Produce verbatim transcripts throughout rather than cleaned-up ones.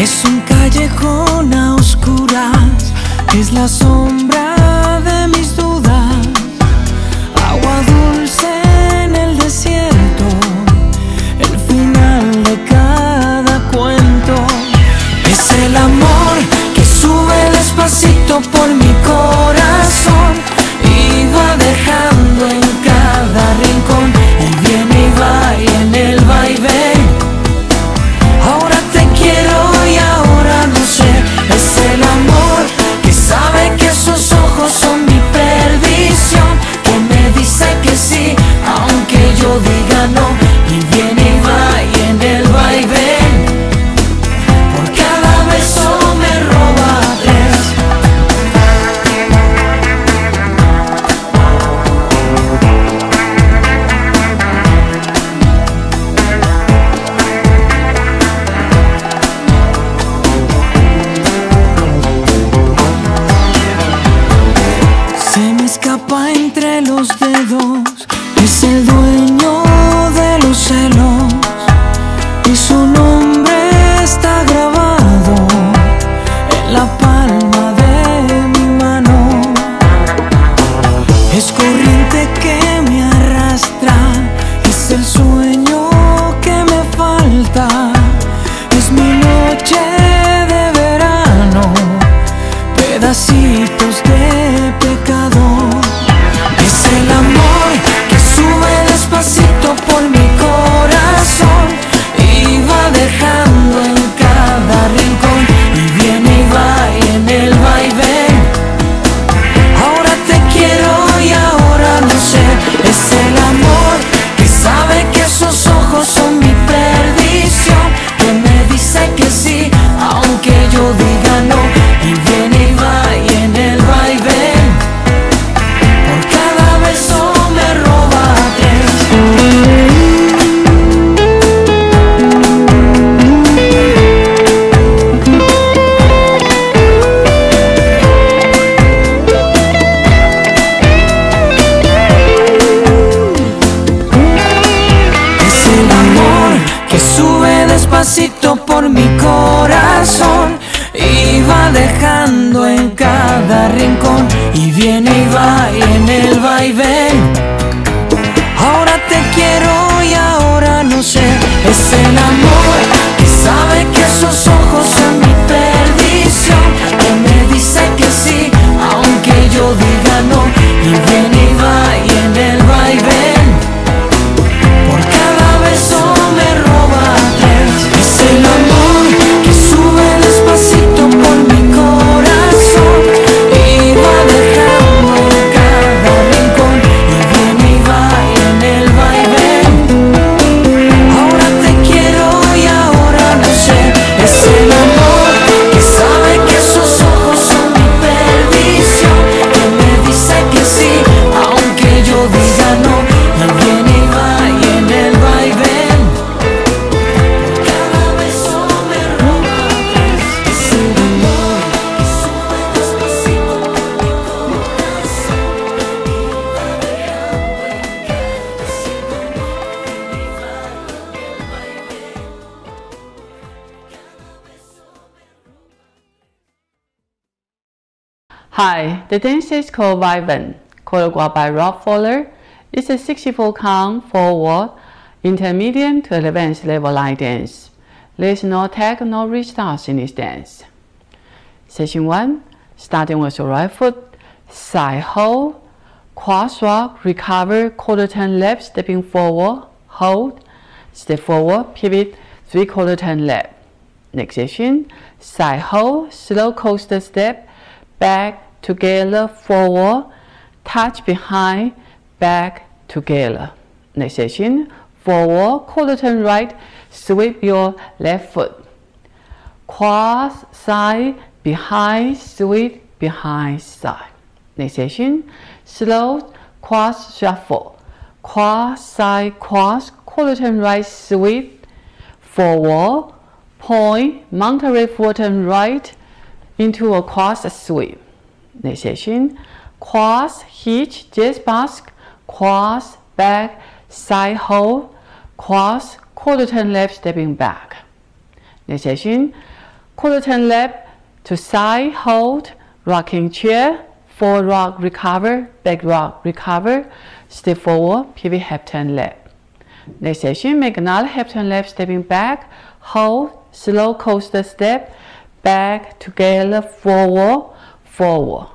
Es un callejón a oscuras, es la sombra de mis dudas. Agua dulce en el desierto, el final de cada cuento. Es el amor que sube despacito por mi corazón y va dejando en cada rincón. Él viene y va y en el vaivén. Por mi corazón y va dejando en cada rincón, y viene y va y en el vaivén. Ahora te quiero y ahora no sé. Es el amor que sabe que esos ojos son mi perdición, que me dice que sí aunque yo diga no, y viene y va y en el vaivén. Hi, the dance is called Vaiven, choreographed by Rob Fowler. It's a sixty-four count forward, intermediate to advanced level line dance. There is no tag, no restarts in this dance. Session one, starting with your right foot, side hold, quad swap, recover, quarter turn left, stepping forward, hold, step forward, pivot, three quarter turn left. Next session, side hold, slow coaster step, back, together, forward, touch behind, back, together. Next session, forward, quarter turn right, sweep your left foot. Cross side, behind, sweep, behind, side. Next session, slow, cross, shuffle. Cross side, cross, quarter turn right, sweep, forward, point, Monterey quarter turn right, into a cross sweep. Next session, cross, hitch, jazz bask, cross, back, side hold, cross, quarter turn left, stepping back. Next session, quarter turn left to side, hold, rocking chair, forward rock, recover, back rock, recover, step forward, pivot, half turn left. Next section, make another half turn left, stepping back, hold, slow coaster step, back, together, forward, forward.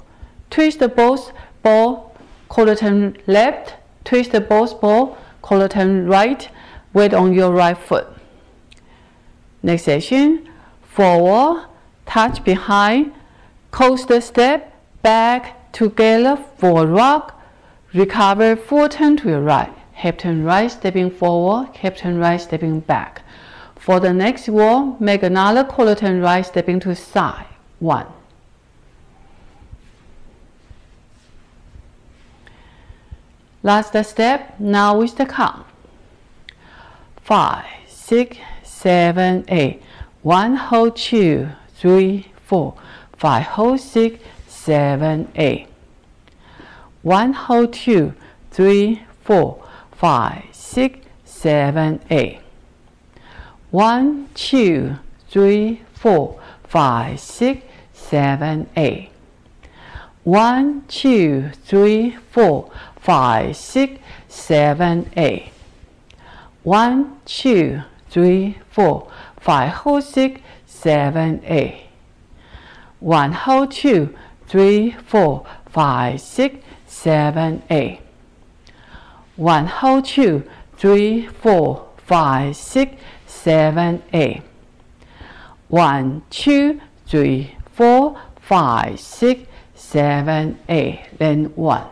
Twist the both ball, quarter turn left, twist the both ball, quarter turn right, weight on your right foot. Next section, forward, touch behind, coaster step, back, together, forward rock, recover, forward turn to your right, half turn right, stepping forward, half turn right, stepping back. For the next wall, make another quarter turn right, stepping to side, one. Last step, now with the count. Five, six, seven, eight. One, hold, two, three, four. Five, hold, six, seven, eight. One, hold, two, three, four, five, six, seven, eight. One, two, three, four, five, six, seven, eight. One, two, three, four, five, six, seven, eight. One, two, three, four, five, hold, six, seven, eight. One, hold, two, three, four, five, six, seven, eight. One, hold, two, three, four, five, six, seven, eight. One, two, three, four, five, six, seven, eight. Then one.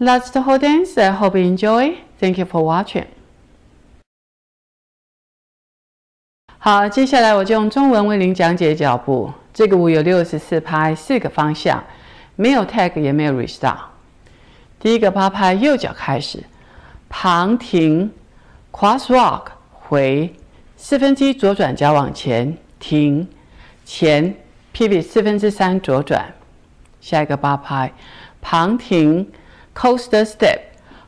That's the whole dance. I hope you enjoy. Thank you for watching. 好，接下来我就用中文为您讲解脚步。这个舞有六十四拍，四个方向，没有 tag 也没有 restart。第一个八拍，右脚开始，旁停 ，cross rock 回，四分之一左转脚往前停，前 pivot 四分之三左转。下一个八拍，旁停。 Coaster step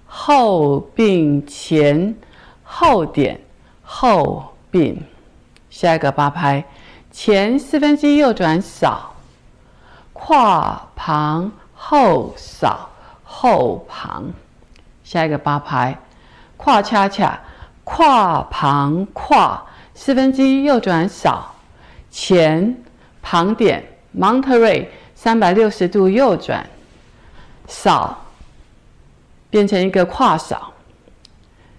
后并前后点后并，下一个八拍前四分之一右转扫，跨旁后扫后旁，下一个八拍跨恰恰跨旁跨四分之一右转扫前旁点 Monterey 三百六十度右转扫。 变成一个跨扫，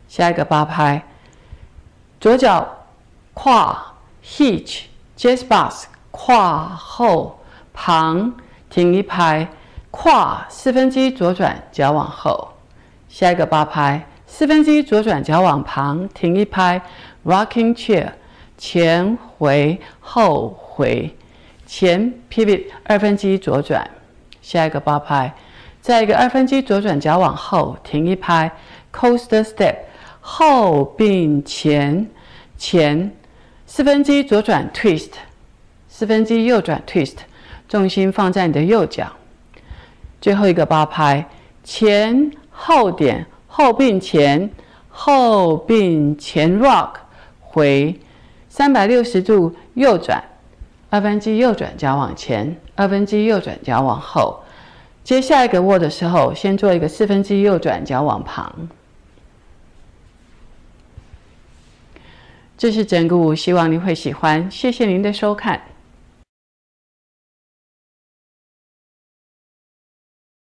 下一个八拍，左脚跨 hitch jazz bus 跨后旁停一拍，跨四分之一左转脚往后，下一个八拍，四分之一左转脚往旁停一拍 ，rocking chair 前回后回，前 pivot 二分之一左转，下一个八拍。 再一个二分之一左转脚往后停一拍 ，coaster step 后并前前四分之一左转 twist 四分之一右转 twist 重心放在你的右脚。最后一个八拍前后点后并前后并前 rock 回三百六十度右转二分之一右转脚往前二分之一右转脚往后。 接下一个握的时候，先做一个四分之一右转脚往旁。这是整个舞，希望您会喜欢。谢谢您的收看。